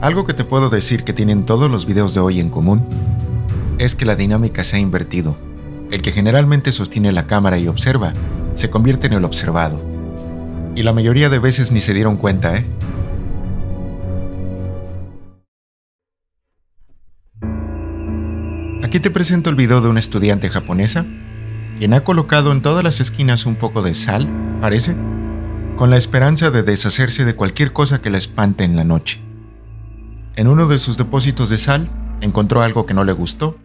Algo que te puedo decir que tienen todos los videos de hoy en común es que la dinámica se ha invertido. El que generalmente sostiene la cámara y observa se convierte en el observado. Y la mayoría de veces ni se dieron cuenta, ¿eh? Aquí te presento el video de una estudiante japonesa, quien ha colocado en todas las esquinas un poco de sal, parece, con la esperanza de deshacerse de cualquier cosa que la espante en la noche. En uno de sus depósitos de sal, encontró algo que no le gustó